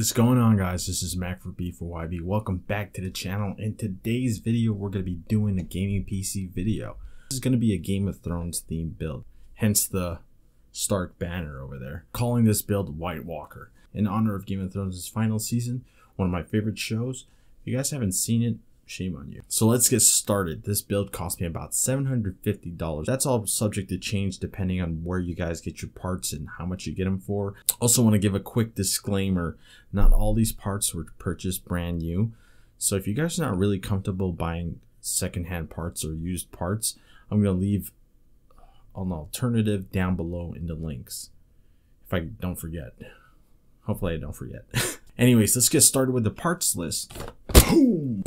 is going on, guys? This is Mac for B4YB. Welcome back to the channel. In today's video, we're going to be doing a gaming PC video. This is going to be a Game of Thrones themed build, hence the Stark banner over there. Calling this build White Walker in honor of Game of Thrones' final season, one of my favorite shows. If you guys haven't seen it, shame on you. So let's get started. This build cost me about $750. That's all subject to change depending on where you guys get your parts and how much you get them for. Also want to give a quick disclaimer. Not all these parts were purchased brand new. So if you guys are not really comfortable buying secondhand parts or used parts, I'm going to leave an alternative down below in the links. If I don't forget. Hopefully I don't forget. Anyways, let's get started with the parts list. Boom!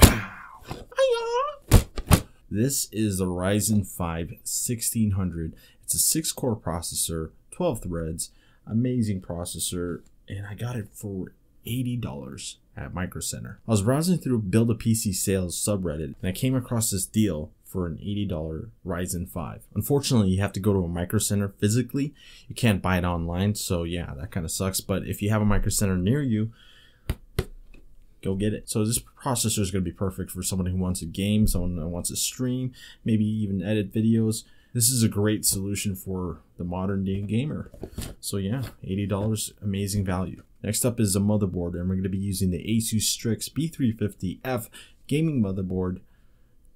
This is the Ryzen 5 1600. It's a 6-core processor, 12 threads, amazing processor, and I got it for $80 at Micro Center. I was browsing through Build a PC Sales subreddit, and I came across this deal for an $80 Ryzen 5. Unfortunately, you have to go to a Micro Center physically. You can't buy it online, so yeah, that kind of sucks. But if you have a Micro Center near you, go get it. So this processor is going to be perfect for someone who wants a game, someone who wants to stream, maybe even edit videos. This is a great solution for the modern day gamer. So yeah, $80, amazing value. Next up is the motherboard, and we're going to be using the ASUS Strix B350F gaming motherboard.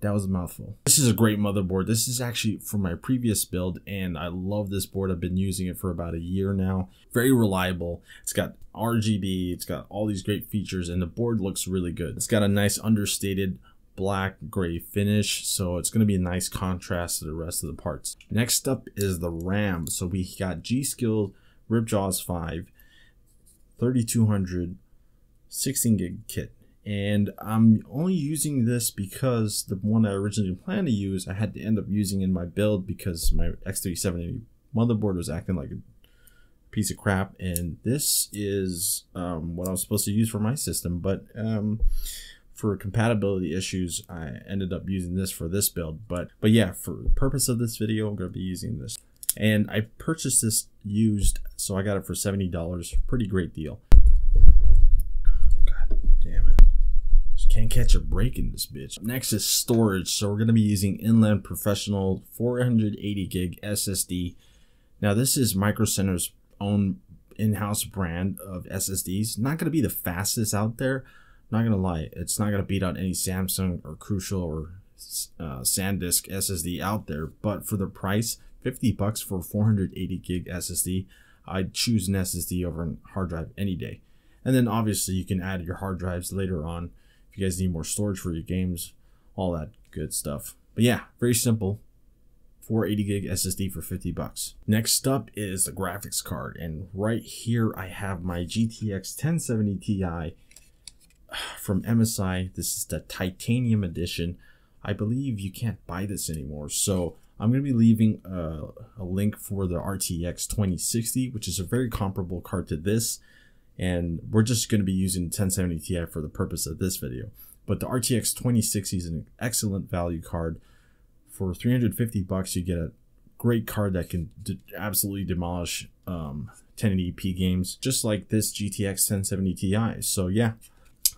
That was a mouthful. This is a great motherboard. This is actually from my previous build, and I love this board. I've been using it for about a year now. Very reliable. It's got RGB. It's got all these great features, and the board looks really good. It's got a nice understated black gray finish, so it's going to be a nice contrast to the rest of the parts. Next up is the RAM. So we got G-Skill Ripjaws 5 3200 16 gig kit. And I'm only using this because the one I originally planned to use, I had to end up using in my build because my X370 motherboard was acting like a piece of crap. And this is what I was supposed to use for my system. But for compatibility issues, I ended up using this for this build. But yeah, for the purpose of this video, I'm going to be using this. And I purchased this used, so I got it for $70. Pretty great deal. God damn it. Can't catch a break in this bitch. Next is storage. So we're going to be using Inland Professional 480 gig SSD. Now this is Micro Center's own in-house brand of SSDs. Not going to be the fastest out there. Not going to lie. It's not going to beat out any Samsung or Crucial or SanDisk SSD out there. But for the price, $50 for 480 gig SSD, I'd choose an SSD over a hard drive any day. And then obviously you can add your hard drives later on. You guys need more storage for your games, all that good stuff. But yeah, very simple. 480 gig SSD for $50. Next up is the graphics card, and right here I have my GTX 1070 Ti from MSI. This is the titanium edition. I believe you can't buy this anymore, so I'm going to be leaving a link for the RTX 2060, which is a very comparable card to this. And we're just going to be using 1070 Ti for the purpose of this video. But the RTX 2060 is an excellent value card. For $350, you get a great card that can absolutely demolish 1080p games, just like this GTX 1070 Ti. So yeah,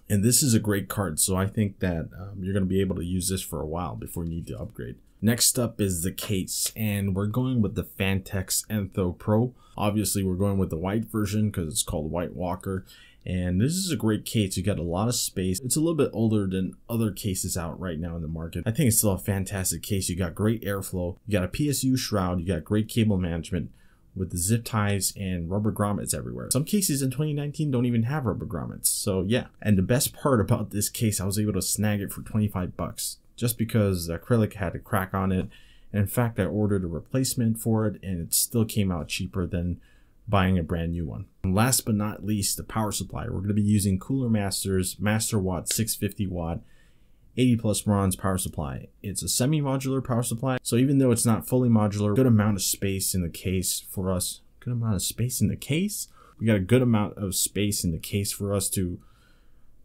and this is a great card. So I think that you're going to be able to use this for a while before you need to upgrade. Next up is the case, and we're going with the Phanteks Enthoo Pro. Obviously, we're going with the white version because it's called White Walker, and this is a great case. You got a lot of space. It's a little bit older than other cases out right now in the market. I think it's still a fantastic case. You got great airflow. You got a PSU shroud. You got great cable management with the zip ties and rubber grommets everywhere. Some cases in 2019 don't even have rubber grommets, so yeah. And the best part about this case, I was able to snag it for $25. Just because the acrylic had a crack on it. And in fact, I ordered a replacement for it, and it still came out cheaper than buying a brand new one. And last but not least, the power supply. We're going to be using Cooler Master's Master Watt 650 watt 80+ bronze power supply. It's a semi-modular power supply, so even though it's not fully modular, good amount of space in the case for us. Good amount of space in the case? We got a good amount of space in the case for us to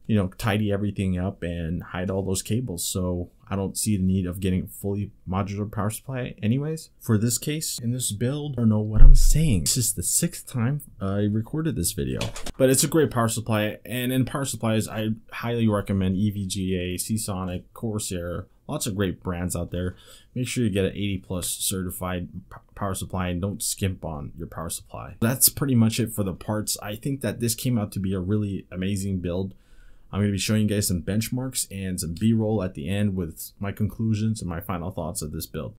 you know, tidy everything up and hide all those cables. So I don't see the need of getting a fully modular power supply anyways for this case in this build. I don't know what I'm saying. This is the 6th time I recorded this video, but it's a great power supply. And in power supplies, I highly recommend EVGA, Seasonic, Corsair, lots of great brands out there. Make sure you get an 80+ certified power supply and don't skimp on your power supply. That's pretty much it for the parts. I think that this came out to be a really amazing build. I'm going to be showing you guys some benchmarks and some B-roll at the end with my conclusions and my final thoughts of this build.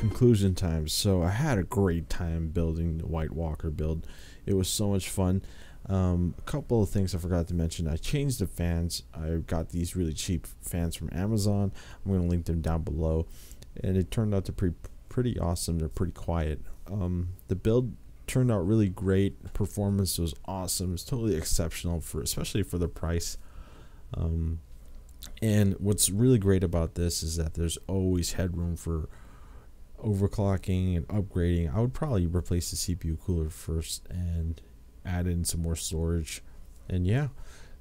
Conclusion time. So I had a great time building the White Walker build. It was so much fun. A couple of things I forgot to mention. I changed the fans. I got these really cheap fans from Amazon. I'm going to link them down below. And it turned out to be pretty awesome. They're pretty quiet. The build turned out really great. Performance was awesome. It's totally exceptional, for especially for the price. And what's really great about this is that there's always headroom for overclocking and upgrading. I would probably replace the CPU cooler first and add in some more storage. And yeah,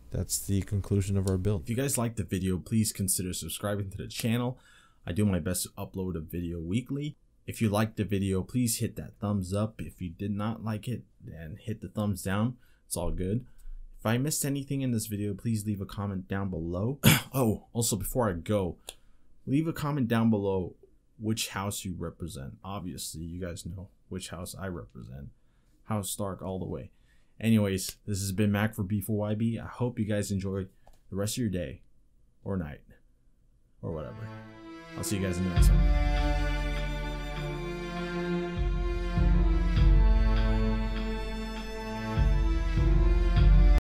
that's the conclusion of our build. If you guys liked the video, please consider subscribing to the channel. I do my best to upload a video weekly. If you liked the video, please hit that thumbs up. If you did not like it, then hit the thumbs down. It's all good. If I missed anything in this video, please leave a comment down below. Oh, also before I go, leave a comment down below which house you represent. Obviously, you guys know which house I represent. House Stark all the way. Anyways, this has been Mac for B4YB. I hope you guys enjoy the rest of your day or night or whatever. I'll see you guys in the next one.